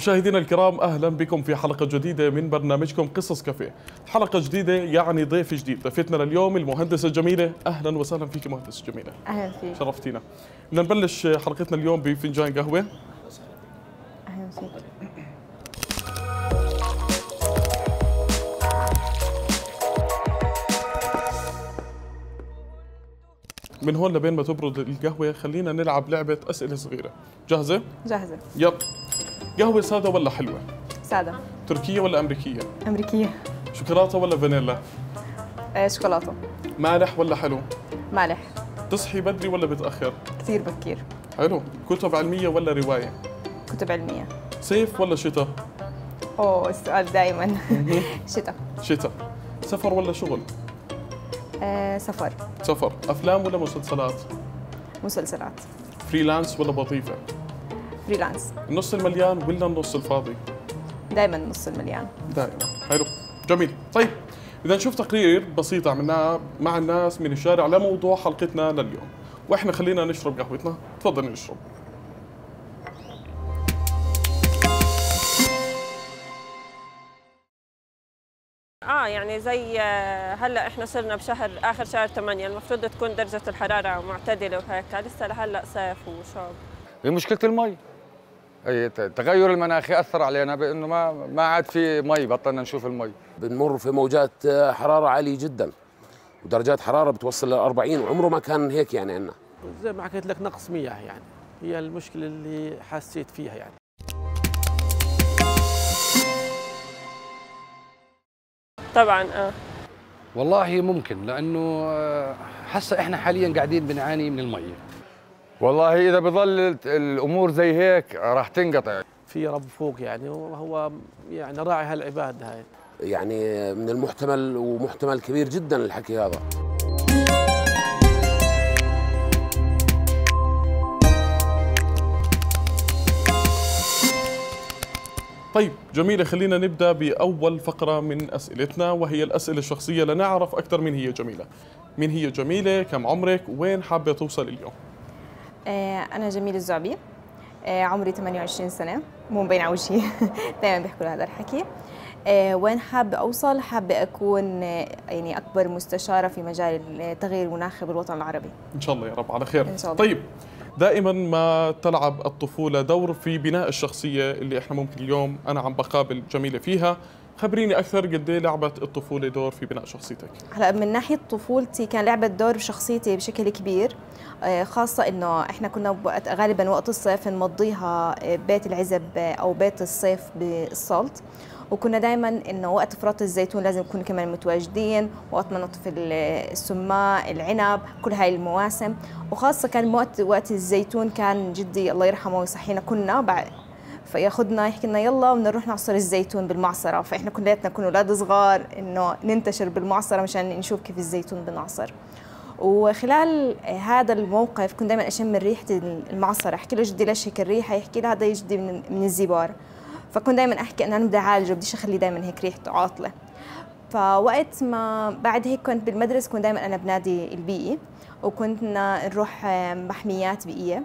مشاهدينا الكرام، أهلا بكم في حلقة جديدة من برنامجكم قصص كافيه. حلقة جديدة يعني ضيف جديد. ضيفتنا لليوم المهندسة جميلة. أهلا وسهلا فيك مهندسة جميلة. أهلا فيك، شرفتينا. بدنا نبلش حلقتنا اليوم بفنجان قهوة. أهلا وسهلا. من هون لبين ما تبرد القهوة خلينا نلعب لعبة أسئلة صغيرة. جاهزة؟ جاهزة. يب. قهوة سادة ولا حلوة؟ سادة. تركية ولا أمريكية؟ أمريكية. شوكولاتة ولا فانيلا؟ شوكولاتة. مالح ولا حلو؟ مالح. تصحي بدري ولا بتأخر؟ كثير بكير. حلو. كتب علمية ولا رواية؟ كتب علمية. صيف ولا شتاء؟ أوه السؤال دائما. شتاء. شتاء. سفر ولا شغل؟ سفر. سفر. أفلام ولا مسلسلات؟ مسلسلات. فريلانس ولا وظيفة؟ فريلانس. النص المليان ولا النص الفاضي؟ دائما النص المليان. دائما. حلو، جميل. طيب إذا نشوف تقرير بسيط عملناه مع الناس من الشارع لموضوع حلقتنا لليوم، وإحنا خلينا نشرب قهوتنا. تفضلي نشرب. يعني زي هلا احنا صرنا بشهر اخر شهر 8، المفروض تكون درجه الحراره معتدله وهيك، لسه لهلا صيف وشاب. هي مشكله المي، اي التغير المناخي اثر علينا بانه ما عاد في مي، بطلنا نشوف المي. بنمر في موجات حراره عاليه جدا ودرجات حراره بتوصل ل 40، وعمره ما كان هيك يعني عندنا. زي ما حكيت لك نقص مياه، يعني هي المشكله اللي حسيت فيها يعني. طبعا والله ممكن، لانه هسه احنا حاليا قاعدين بنعاني من المي. والله اذا بظلت الامور زي هيك راح تنقطع. في رب فوق يعني، وهو يعني راعي هالعباد هاي. يعني من المحتمل ومحتمل كبير جدا الحكي هذا. طيب جميلة، خلينا نبدأ بأول فقرة من أسئلتنا، وهي الأسئلة الشخصية لنعرف أكثر من هي جميلة. من هي جميلة؟ كم عمرك؟ وين حابة توصل اليوم؟ أنا جميلة الزعبي، عمري 28 سنة، مو مبين على وجهي. دائما بيحكوا هذا الحكي. وين حابة أوصل؟ حابة أكون يعني أكبر مستشارة في مجال التغيير المناخي بالوطن العربي. إن شاء الله يا رب على خير. إن شاء الله. طيب دائما ما تلعب الطفولة دور في بناء الشخصية اللي احنا ممكن اليوم انا عم بقابل جميلة فيها، خبريني اكثر قد ايه لعبت الطفولة دور في بناء شخصيتك؟ هلا من ناحية طفولتي كان لعبت دور بشخصيتي بشكل كبير، خاصة انه احنا كنا غالبا وقت الصيف نمضيها بيت العزب او بيت الصيف بالسلط، وكنا دائما انه وقت فرط الزيتون لازم نكون كمان متواجدين، وقت ما نطفي السماء، العنب، كل هاي المواسم، وخاصه كان وقت الزيتون كان جدي الله يرحمه ويصحينا كنا بعد فياخذنا يحكي لنا يلا بدنا نروح نعصر الزيتون بالمعصره، فاحنا كلياتنا كنا اولاد صغار انه ننتشر بالمعصره مشان نشوف كيف الزيتون بنعصر. وخلال هذا الموقف كنت دائما اشم ريحه المعصره، احكي له جدي ليش هيك الريحه، يحكي لي هذا يا جدي من الزبار. فكنت دائما احكي انه انا بدي اعالجه، بديش اخليه دائما هيك ريحته عاطله. فوقت ما بعد هيك كنت بالمدرسه كنت دائما انا بنادي البيئي، وكنا نروح محميات بيئيه،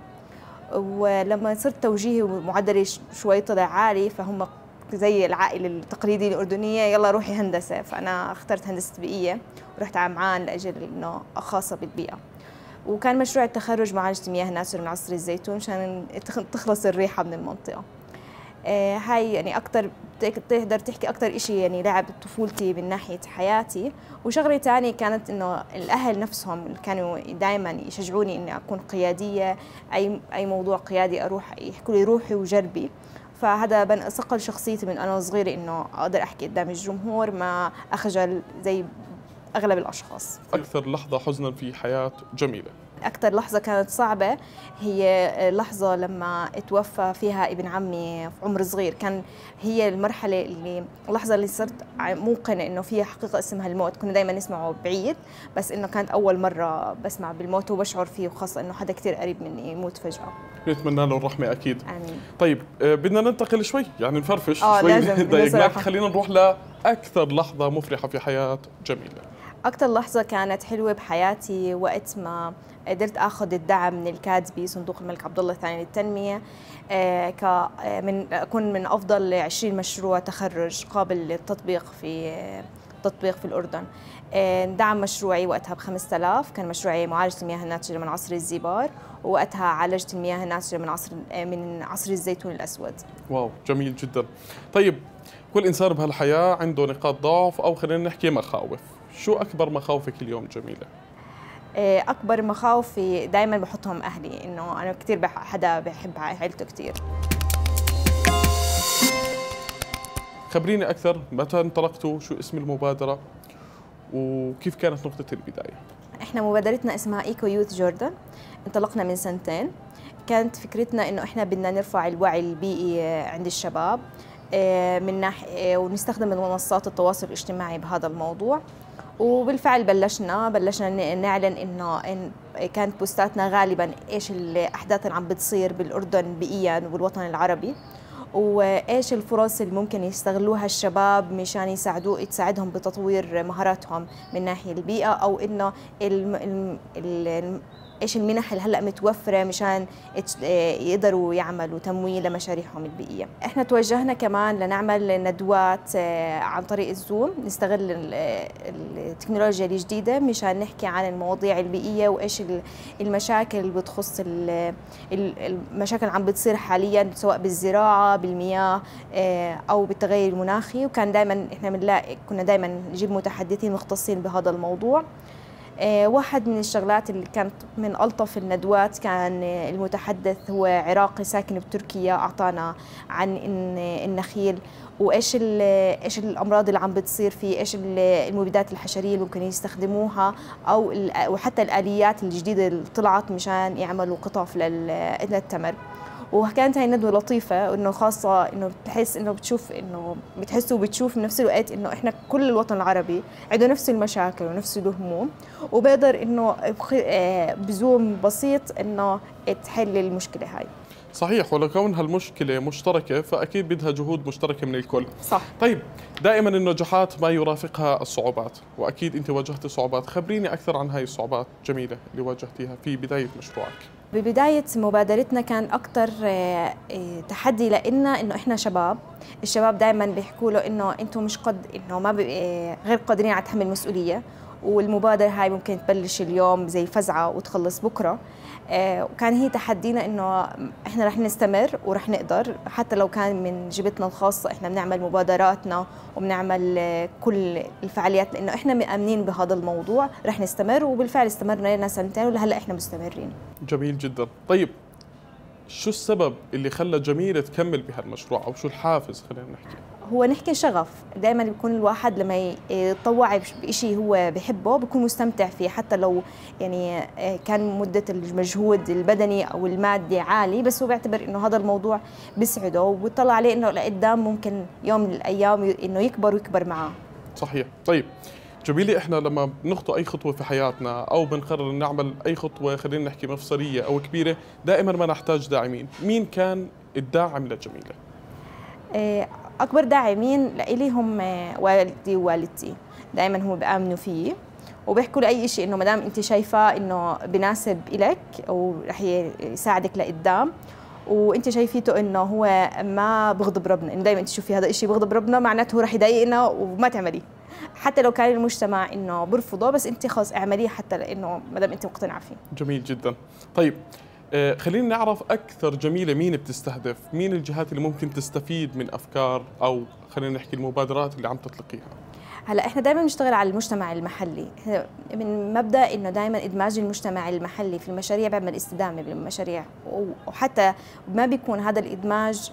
ولما صرت توجيهي ومعدلي شوي طلع عالي فهم زي العائله التقليديه الاردنيه يلا روحي هندسه، فانا اخترت هندسه بيئيه ورحت عمعان لاجل انه خاصه بالبيئه. وكان مشروع التخرج معالجه مياه ناسر من عصر الزيتون عشان تخلص الريحه من المنطقه. هاي يعني اكثر بتقدر تحكي اكثر شيء يعني لعب طفولتي من ناحيه حياتي. وشغله ثانيه كانت انه الاهل نفسهم كانوا دائما يشجعوني اني اكون قياديه، اي موضوع قيادي اروح يحكوا لي روحي وجربي، فهذا بن صقل شخصيتي من انا صغيره انه اقدر احكي قدام الجمهور ما اخجل زي اغلب الاشخاص. اكثر لحظه حزنا في حياه جميله؟ أكثر لحظة كانت صعبة هي لحظة لما توفى فيها ابن عمي في عمر صغير، كان هي المرحلة اللي اللحظة اللي صرت موقنة إنه فيها حقيقة اسمها الموت، كنا دائما نسمعه بعيد بس إنه كانت أول مرة بسمع بالموت وبشعر فيه، وخاصة إنه حدا كثير قريب مني يموت فجأة. نتمنى له الرحمة أكيد. آمين. طيب بدنا ننتقل شوي يعني نفرفش شوي، خلينا نروح لأكثر لحظة مفرحة في حياة جميلة. أكتر لحظة كانت حلوة بحياتي وقت ما قدرت أخذ الدعم من الكاتبي صندوق الملك عبدالله الثاني للتنمية أكون من أفضل 20 مشروع تخرج قابل للتطبيق في الأردن. دعم مشروعي وقتها ب 5000، كان مشروعي معالجة المياه الناتجة من عصر الزبار، ووقتها عالجت المياه الناتجة من عصر الزيتون الأسود. واو، جميل جدا. طيب كل إنسان بهالحياة عنده نقاط ضعف أو خلينا نحكي مخاوف، شو أكبر مخاوفك اليوم جميلة؟ أكبر مخاوفي دائما بحطهم أهلي، إنه أنا كثير حدا بحب عائلته كثير. خبريني أكثر، متى انطلقتوا؟ شو اسم المبادرة؟ وكيف كانت نقطة البداية؟ إحنا مبادرتنا اسمها إيكو يوث جوردن، انطلقنا من 2 سنين. كانت فكرتنا إنه إحنا بدنا نرفع الوعي البيئي عند الشباب من ناحية، ونستخدم منصات التواصل الاجتماعي بهذا الموضوع. وبالفعل بلشنا نعلن إنه كانت بوستاتنا غالباً إيش الأحداث اللي عم بتصير بالأردن بيئياً والوطن العربي، وإيش الفرص اللي ممكن يستغلوها الشباب مشان تساعدهم بتطوير مهاراتهم من ناحية البيئة، أو إنه إيش المنح اللي هلأ متوفرة مشان يقدروا يعملوا تمويل لمشاريعهم البيئية. إحنا توجهنا كمان لنعمل ندوات عن طريق الزوم، نستغل التكنولوجيا الجديدة مشان نحكي عن المواضيع البيئية وإيش المشاكل اللي بتخص المشاكل عم بتصير حاليا، سواء بالزراعة، بالمياه، أو بالتغير المناخي. وكان دائما إحنا بنلاقي كنا دائما نجيب متحدثين مختصين بهذا الموضوع. واحد من الشغلات اللي كانت من ألطف الندوات كان المتحدث هو عراقي ساكن بتركيا، أعطانا عن النخيل وإيش الأمراض اللي عم بتصير فيه، إيش المبيدات الحشرية اللي ممكن يستخدموها، أو وحتى الآليات الجديدة اللي طلعت مشان يعملوا قطف للتمر. وكانت هاي ندوة لطيفة، إنه خاصة إنه بتحس إنه بتشوف إنه بتحسوا وبتشوف بنفس الوقت إنه إحنا كل الوطن العربي عنده نفس المشاكل ونفس الهموم، وبقدر إنه بزوم بسيط إنه تحل المشكلة هاي. صحيح، ولكونها المشكلة مشتركة فأكيد بدها جهود مشتركة من الكل. صح. طيب دائما النجاحات ما يرافقها الصعوبات، وأكيد أنت واجهتي صعوبات، خبريني أكثر عن هاي الصعوبات جميلة اللي واجهتيها في بداية مشروعك. ببداية مبادرتنا كان أكثر تحدي لإلنا إنه إحنا شباب، الشباب دائما بيحكوا له إنه أنتم مش قد إنه ما غير قادرين على تحمل مسؤولية، والمبادرة هاي ممكن تبلش اليوم زي فزعة وتخلص بكرة. وكان هي تحدينا إنه إحنا رح نستمر ورح نقدر، حتى لو كان من جبتنا الخاصة إحنا بنعمل مبادراتنا وبنعمل كل الفعاليات لأنه إحنا مأمنين بهذا الموضوع رح نستمر، وبالفعل استمرنا لنا 2 سنين ولهلأ إحنا مستمرين. جميل جدا. طيب شو السبب اللي خلى جميلة تكمل بهالمشروع، أو شو الحافز؟ خلينا نحكي هو نحكي شغف، دائما بيكون الواحد لما يتطوع بشيء هو بحبه بيكون مستمتع فيه، حتى لو يعني كان مدة المجهود البدني أو المادي عالي، بس هو بيعتبر إنه هذا الموضوع بيسعده وبيطلع عليه إنه لقدام ممكن يوم من الأيام إنه يكبر ويكبر معاه. صحيح. طيب جميلة، إحنا لما بنخطو أي خطوة في حياتنا أو بنقرر نعمل أي خطوة خلينا نحكي مفصلية أو كبيرة دائما ما نحتاج داعمين، مين كان الداعم لجميلة؟ أكبر داعمين لإلي هم والدي ووالدتي، دائما هم بآمنوا فيه وبيحكوا لأي شيء إنه مدام أنت شايفة إنه بناسب إلك ورح يساعدك لقدام، وانت شايفيته انه هو ما بغضب ربنا، انه دائما انت تشوفي هذا الشيء بغضب ربنا معناته هو رح يضايقنا وما تعمليه، حتى لو كان المجتمع انه برفضه بس انت خلص اعمليه حتى لانه ما دام انت مقتنعه فيه. جميل جدا. طيب خلينا نعرف اكثر جميله، مين بتستهدف؟ مين الجهات اللي ممكن تستفيد من افكار او خلينا نحكي المبادرات اللي عم تطلقيها؟ هلا احنا دائما بنشتغل على المجتمع المحلي، من مبدا انه دائما ادماج المجتمع المحلي في المشاريع بيعمل استدامه بالمشاريع، وحتى ما بيكون هذا الادماج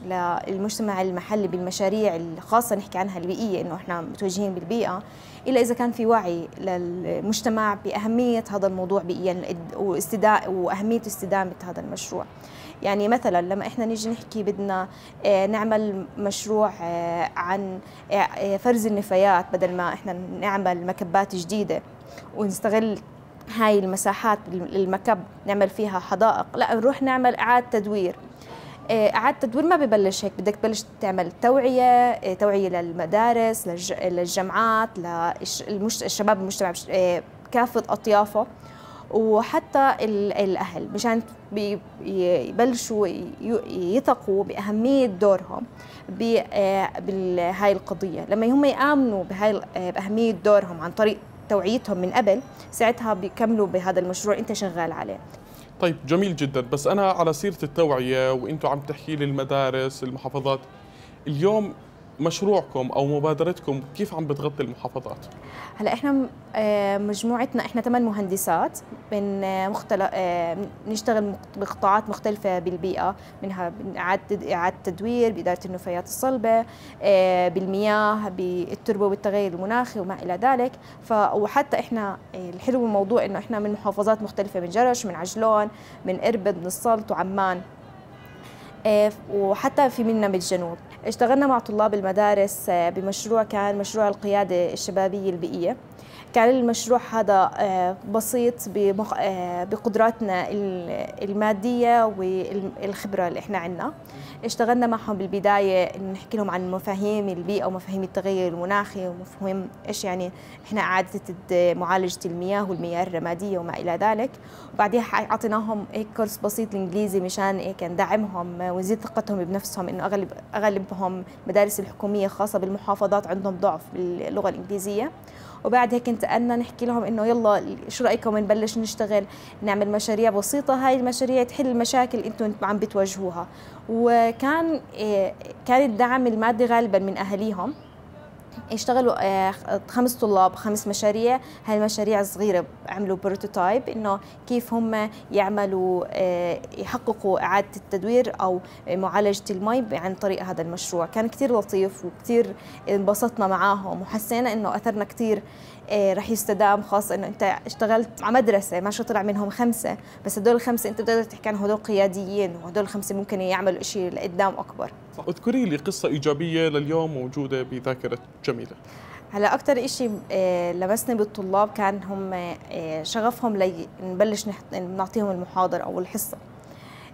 للمجتمع المحلي بالمشاريع الخاصه نحكي عنها البيئيه انه احنا متوجهين بالبيئه، الا اذا كان في وعي للمجتمع باهميه هذا الموضوع بيئيا واهميه استدامه هذا المشروع. يعني مثلا لما احنا نيجي نحكي بدنا نعمل مشروع عن فرز النفايات، بدل ما احنا نعمل مكبات جديدة ونستغل هاي المساحات للمكب نعمل فيها حدائق، لا نروح نعمل إعادة تدوير. إعادة تدوير ما ببلش هيك، بدك تبلش تعمل توعية، توعية للمدارس، للجامعات، للشباب، المجتمع كافة أطيافه، وحتى الأهل، مشان يبلشوا يثقوا بأهمية دورهم بهاي القضية. لما هم يآمنوا بأهمية دورهم عن طريق توعيتهم من قبل، ساعتها بيكملوا بهذا المشروع أنت شغال عليه. طيب جميل جدا، بس أنا على سيرة التوعية وإنتوا عم تحكي لي المدارس، المحافظات، اليوم مشروعكم أو مبادرتكم كيف عم بتغطي المحافظات؟ هلا إحنا مجموعتنا إحنا 8 مهندسات من مختلف، بنشتغل بقطاعات مختلفة بالبيئة، منها إعادة تدوير، بإدارة النفايات الصلبة، بالمياه، بالتربة والتغير المناخي وما إلى ذلك. وحتى إحنا الحلو بالموضوع إنه إحنا من محافظات مختلفة، من جرش، من عجلون، من إربد، من السلط وعمان، وحتى في منا بالجنوب. اشتغلنا مع طلاب المدارس بمشروع كان مشروع القيادة الشبابية البيئية. كان المشروع هذا بسيط بقدراتنا المادية والخبرة اللي احنا عندنا. اشتغلنا معهم بالبداية نحكي لهم عن مفاهيم البيئة ومفاهيم التغير المناخي، ومفاهيم ايش يعني احنا إعادة معالجة المياه والمياه الرمادية وما إلى ذلك. وبعديها أعطيناهم هيك كورس بسيط الإنجليزي مشان هيك ندعمهم ونزيد ثقتهم بنفسهم، إنه أغلبهم المدارس الحكومية خاصة بالمحافظات عندهم ضعف باللغة الإنجليزية. وبعد هيك انتقلنا نحكي لهم انه يلا شو رايكم نبلش نشتغل نعمل مشاريع بسيطه، هاي المشاريع تحل المشاكل انتم عم بتواجهوها. وكان الدعم المادي غالبا من اهاليهم. اشتغلوا 5 طلاب 5 مشاريع. هاي المشاريع صغيره، عملوا بروتوتايب انه كيف هم يعملوا يحققوا اعاده التدوير او معالجه المي عن طريق هذا المشروع. كان كثير لطيف وكثير انبسطنا معاهم، وحسينا انه اثرنا كثير رح يستدام، خاصه انه انت اشتغلت مع مدرسه ما شو طلع منهم 5، بس هدول ال5 انت بتقدر تحكي عنهم هدول قياديين، وهدول ال5 ممكن يعملوا شيء لقدام اكبر. اذكري لي قصه ايجابيه لليوم موجوده بذاكره جميله. هلا اكثر شيء لمسني بالطلاب كان هم شغفهم لنبلش نعطيهم المحاضره او الحصه،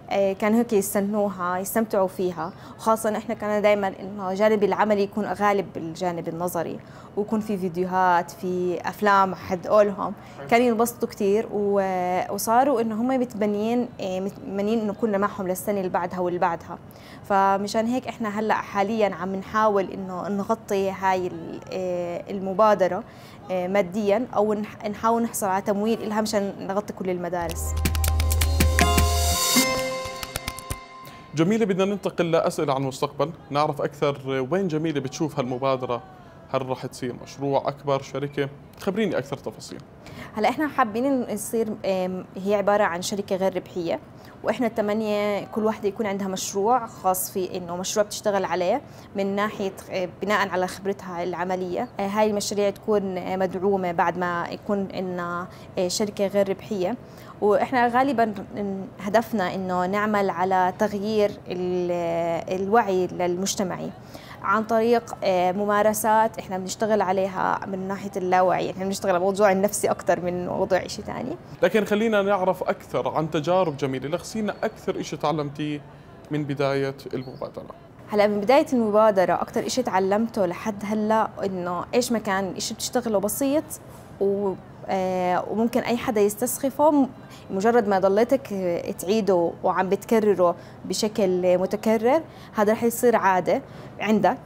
كانوا هيك يستنوها يستمتعوا فيها، وخاصة احنا كنا دائما انه الجانب العملي يكون غالب الجانب النظري، ويكون في فيديوهات في افلام حد قولهم، كانوا ينبسطوا كثير وصاروا انه هم متبنيين انه كنا معهم للسنة اللي بعدها واللي بعدها. فمشان هيك احنا هلا حاليا عم نحاول انه نغطي هاي المبادرة ماديا، او نحاول نحصل على تمويل لها مشان نغطي كل المدارس. جميلة، بدنا ننتقل لأسئلة عن المستقبل، نعرف أكثر وين جميلة بتشوف هالمبادرة، هل راح تصير مشروع أكبر، شركة؟ خبريني أكثر تفاصيل. هلا إحنا حابين نصير هي عبارة عن شركة غير ربحية، وإحنا 8 كل واحدة يكون عندها مشروع خاص فيه، إنه مشروع بتشتغل عليه من ناحية بناء على خبرتها العملية. هاي المشاريع تكون مدعومة بعد ما يكون إنها شركة غير ربحية. وإحنا غالباً هدفنا إنه نعمل على تغيير الوعي المجتمعي عن طريق ممارسات احنا بنشتغل عليها من ناحيه اللاوعي، احنا بنشتغل على موضوع النفسي اكثر من موضوع شيء ثاني. لكن خلينا نعرف اكثر عن تجارب جميله، لخصينا اكثر شيء تعلمتيه من بدايه المبادره. هلا من بدايه المبادره اكثر شيء تعلمته لحد هلا انه ايش مكان شيء بتشتغله بسيط وممكن اي حدا يستسخفه، مجرد ما ضليتك تعيده وعم بتكرره بشكل متكرر هذا رح يصير عاده عندك،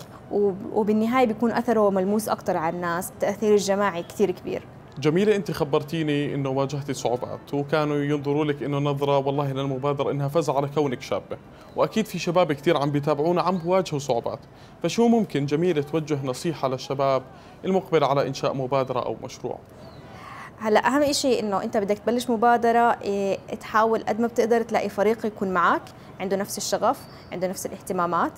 وبالنهايه بيكون اثره ملموس اكثر على الناس، التاثير الجماعي كثير كبير. جميلة، انت خبرتيني انه واجهتي صعوبات، وكانوا ينظروا لك انه نظره والله للمبادره انها فزعه على كونك شابه، واكيد في شباب كثير عم بيتابعونا عم بواجهوا صعوبات، فشو ممكن جميلة توجه نصيحه للشباب المقبل على انشاء مبادره او مشروع؟ هلا اهم شيء انه انت بدك تبلش مبادره، تحاول قد ما بتقدر تلاقي فريق يكون معك عنده نفس الشغف، عنده نفس الاهتمامات.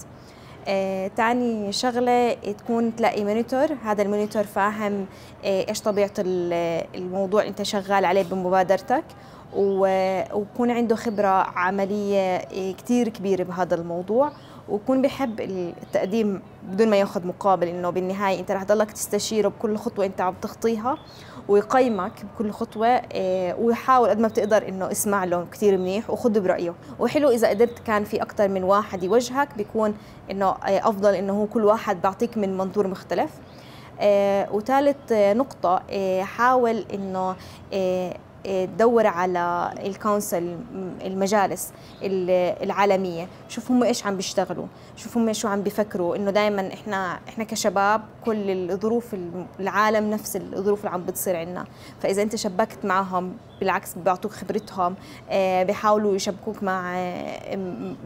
تاني شغله تكون تلاقي مونيتور، هذا المونيتور فاهم ايش طبيعه الموضوع انت شغال عليه بمبادرتك، ويكون عنده خبره عمليه كثير كبيره بهذا الموضوع، ويكون بيحب التقديم بدون ما ياخذ مقابل، انه بالنهايه انت رح تضلك تستشيره بكل خطوه انت عم تخطيها ويقيمك بكل خطوه، ويحاول قد ما بتقدر انه اسمع له كثير منيح وخذ برايه. وحلو اذا قدرت كان في اكثر من واحد يوجهك، بيكون انه افضل انه كل واحد بيعطيك من منظور مختلف. وثالث نقطه، حاول انه تدور على الكونسل، المجالس العالميه، شوف هم ايش عم بيشتغلوا، شوف هم شو عم بيفكروا، انه دائما احنا كشباب كل الظروف العالم نفس الظروف اللي عم بتصير عندنا، فاذا انت شبكت معهم بالعكس بيعطوك خبرتهم، بيحاولوا يشبكوك مع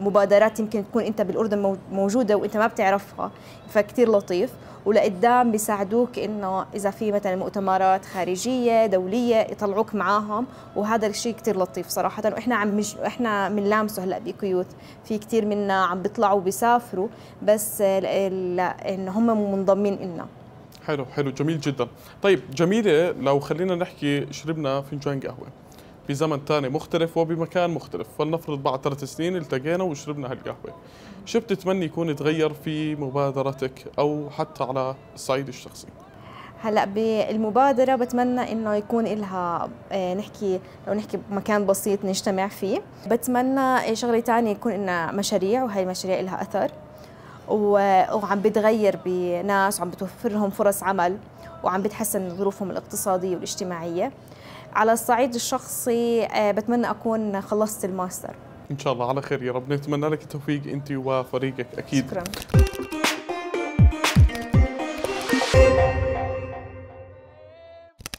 مبادرات يمكن تكون انت بالاردن موجوده وانت ما بتعرفها، فكتير لطيف. ولقدام بيساعدوك انه اذا في مثلا مؤتمرات خارجيه دوليه يطلعوك معاهم، وهذا الشيء كثير لطيف صراحه، واحنا احنا بنلامسه هلا بإيكو يوث، في كثير منا عم بيطلعوا بيسافروا بس لان هم منضمين لنا. حلو حلو، جميل جدا. طيب جميله، لو خلينا نحكي شربنا فنجان قهوه بزمن ثاني مختلف وبمكان مختلف، فلنفرض بعد 3 سنين التقينا وشربنا هالقهوه، شو بتتمني يكون تغير في مبادرتك او حتى على الصعيد الشخصي؟ هلا بالمبادره بتمنى انه يكون لها لو نحكي بمكان بسيط نجتمع فيه. بتمنى شغله ثانيه يكون لنا مشاريع، وهي المشاريع لها اثر وعم بتغير بناس وعم بتوفر لهم فرص عمل وعم بتحسن ظروفهم الاقتصاديه والاجتماعيه. على الصعيد الشخصي بتمنى أكون خلصت الماستر. إن شاء الله على خير يا رب، نتمنى لك التوفيق أنت وفريقك أكيد. شكرا.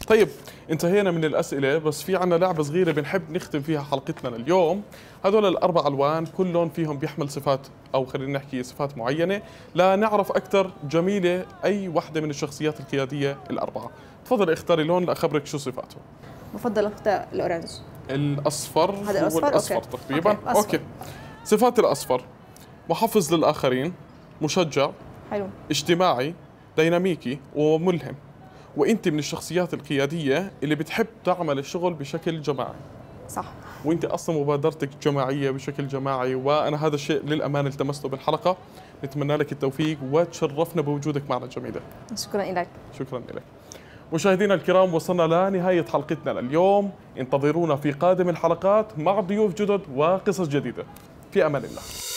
طيب انتهينا من الأسئلة، بس في عنا لعبة صغيرة بنحب نختم فيها حلقتنا اليوم. هذول الأربع ألوان كل لون فيهم بيحمل صفات، أو خلينا نحكي صفات معينة، لنعرف أكثر جميلة أي واحدة من الشخصيات القيادية الأربعة. تفضل اختاري لون لأخبرك شو صفاته. بفضل اختار الأورانج. الأصفر. هذا الأصفر؟ الأصفر تقريبا. أوكي. صفات الأصفر: محفز للآخرين، مشجع، حلو، اجتماعي، ديناميكي وملهم. وانت من الشخصيات القياديه اللي بتحب تعمل الشغل بشكل جماعي. صح. وانت اصلا مبادرتك جماعيه بشكل جماعي، وانا هذا الشيء للامانه التمسته بالحلقه. نتمنى لك التوفيق وتشرفنا بوجودك معنا جميله. شكرا لك. شكرا لك. مشاهدينا الكرام، وصلنا لنهايه حلقتنا لليوم، انتظرونا في قادم الحلقات مع ضيوف جدد وقصص جديده. في امان الله.